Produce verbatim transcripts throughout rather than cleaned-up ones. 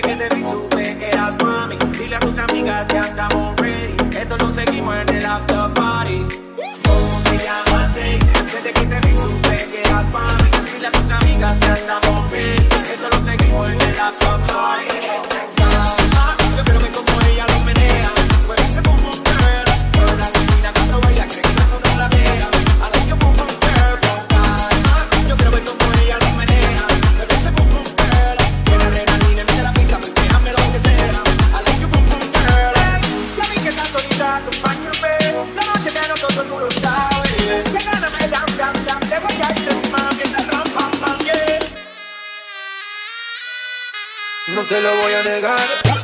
desde que te vi supe que eras mami. Dile a tus amigas que andamos ready. Esto lo seguimos en el after party. ¿Cómo te llamas, baby? Desde que te vi supe que eras mami. Dile a tus amigas que andamos ready. Esto lo seguimos en el after party. Yo quiero ver como ella lo menea. Muévese como un perro. Pero la vecina cuando baila cree que la no la vea. A la que yo pongo un perro. Yo quiero ver como ella lo menea. Muévese como un perro. Tiene adrenalina, mete la pica, pues déjame lo que sea. A la que yo pongo un perro. La vi que está solita, acompáñame. La noche de nosotros tú lo sabes. Se gana, me dan, dan, dan. Te voy a ir de mami, te ram, pam, pam, yeah. No te lo voy a negar.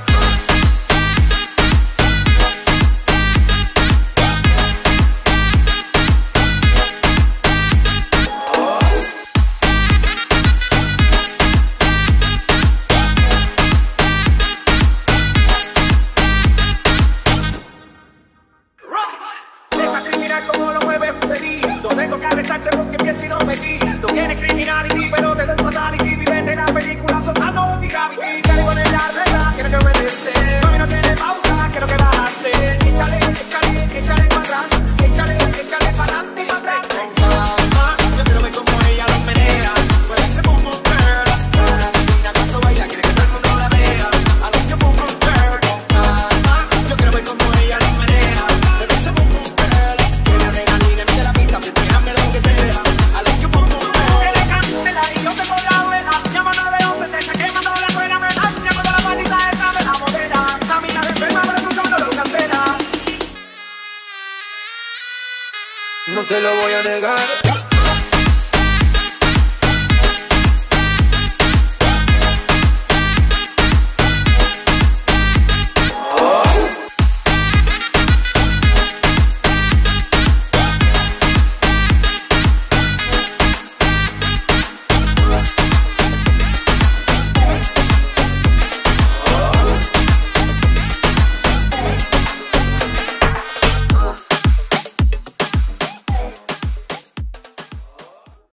No te lo voy a negar.